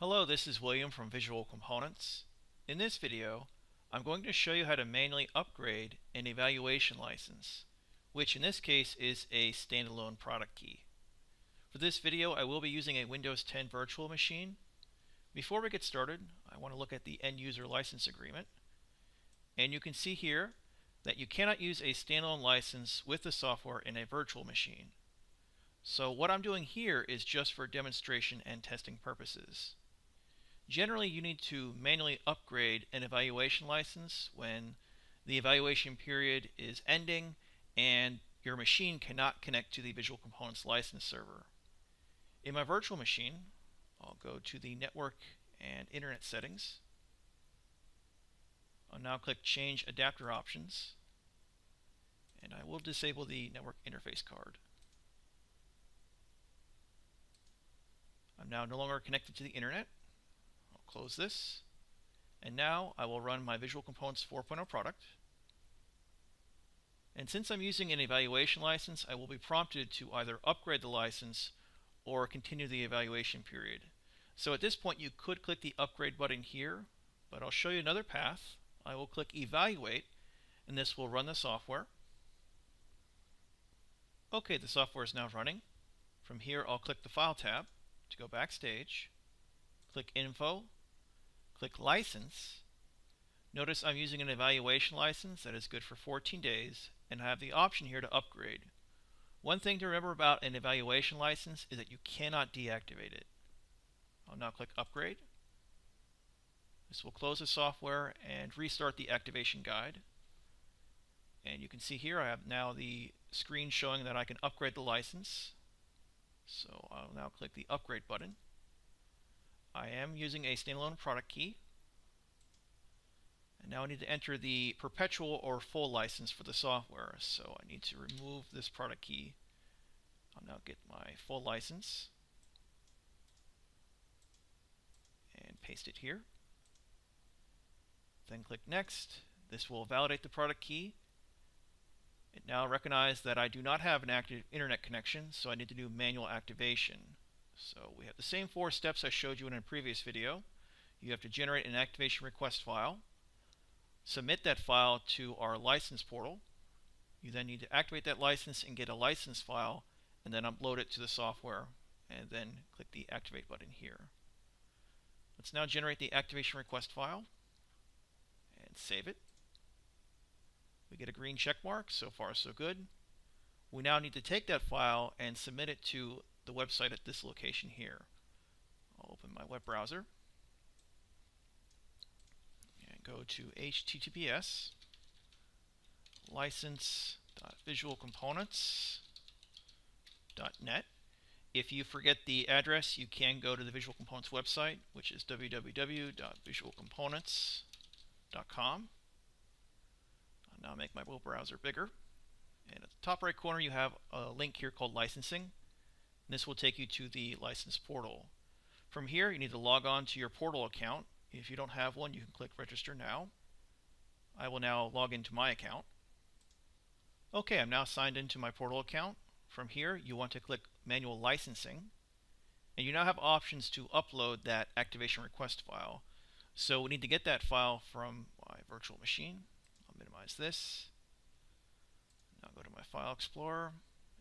Hello, this is William from Visual Components. In this video, I'm going to show you how to manually upgrade an evaluation license, which in this case is a standalone product key. For this video, I will be using a Windows 10 virtual machine. Before we get started, I want to look at the end-user license agreement. And you can see here that you cannot use a standalone license with the software in a virtual machine. So what I'm doing here is just for demonstration and testing purposes. Generally, you need to manually upgrade an evaluation license when the evaluation period is ending and your machine cannot connect to the Visual Components license server. In my virtual machine, I'll go to the network and internet settings. I'll now click Change Adapter Options, and I will disable the network interface card. I'm now no longer connected to the internet. Close this, and now I will run my Visual Components 4.0 product. And since I'm using an evaluation license, I will be prompted to either upgrade the license or continue the evaluation period. So at this point, you could click the upgrade button here, but I'll show you another path. I will click evaluate, and this will run the software. Okay, the software is now running. From here, I'll click the File tab to go backstage, click Info, click License. Notice I'm using an evaluation license that is good for 14 days, and I have the option here to upgrade. One thing to remember about an evaluation license is that you cannot deactivate it. I'll now click Upgrade. This will close the software and restart the activation guide. And you can see here I have now the screen showing that I can upgrade the license. So I'll now click the Upgrade button. I am using a standalone product key, and now I need to enter the perpetual or full license for the software, so I need to remove this product key. I'll now get my full license and paste it here, then click Next. This will validate the product key. It now recognizes that I do not have an active internet connection, so I need to do manual activation. So we have the same four steps I showed you in a previous video. You have to generate an activation request file, submit that file to our license portal. You then need to activate that license and get a license file, and then upload it to the software, and then click the Activate button here. Let's now generate the activation request file and save it. We get a green check mark. So far, so good. We now need to take that file and submit it to the website at this location here. I'll open my web browser and go to https://license.visualcomponents.net. If you forget the address, you can go to the Visual Components website, which is www.visualcomponents.com. I'll now make my web browser bigger, and at the top right corner you have a link here called Licensing. This will take you to the license portal. From here, you need to log on to your portal account. If you don't have one, you can click Register Now. I will now log into my account. Okay, I'm now signed into my portal account. From here, you want to click Manual Licensing, and you now have options to upload that activation request file. So we need to get that file from my virtual machine. I'll minimize this. Now go to my File Explorer.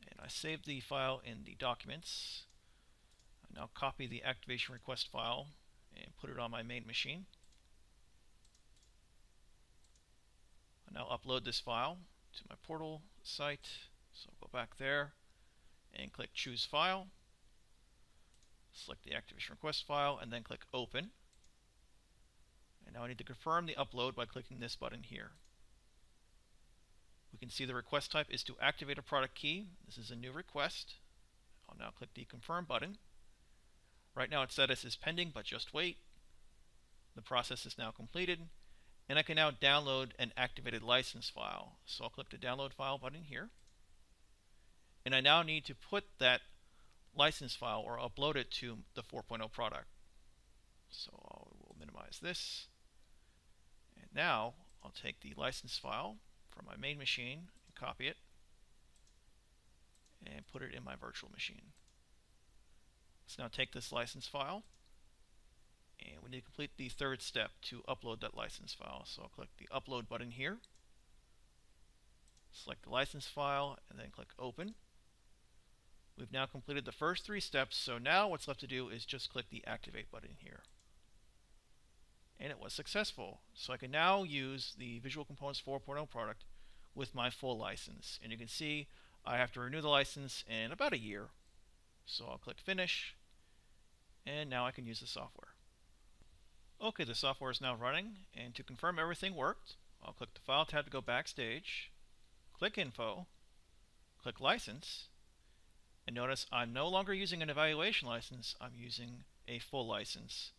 And I saved the file in the documents. I now copy the activation request file and put it on my main machine. I now upload this file to my portal site. So I'll go back there and click Choose File. Select the activation request file and then click Open. And now I need to confirm the upload by clicking this button here. We can see the request type is to activate a product key. This is a new request. I'll now click the Confirm button. Right now its status is pending, but just wait. The process is now completed, and I can now download an activated license file. So I'll click the Download File button here. And I now need to put that license file or upload it to the 4.0 product. So I will minimize this. And now I'll take the license file from my main machine and copy it and put it in my virtual machine. Let's now take this license file And we need to complete the third step to upload that license file. So I'll click the upload button here, select the license file, and then click open. We've now completed the first three steps, so now what's left to do is just click the activate button here. And it was successful. So I can now use the Visual Components 4.0 product with my full license. And you can see I have to renew the license in about a year. So I'll click finish, and now I can use the software. Okay, the software is now running, and to confirm everything worked, I'll click the File tab to go backstage, click Info, click License, and notice I'm no longer using an evaluation license, I'm using a full license.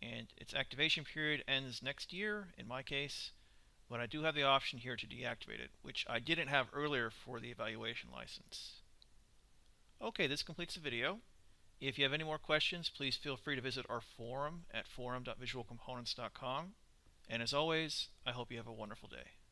And its activation period ends next year, in my case, but I do have the option here to deactivate it, which I didn't have earlier for the evaluation license. Okay, this completes the video. If you have any more questions, please feel free to visit our forum at forum.visualcomponents.com. And as always, I hope you have a wonderful day.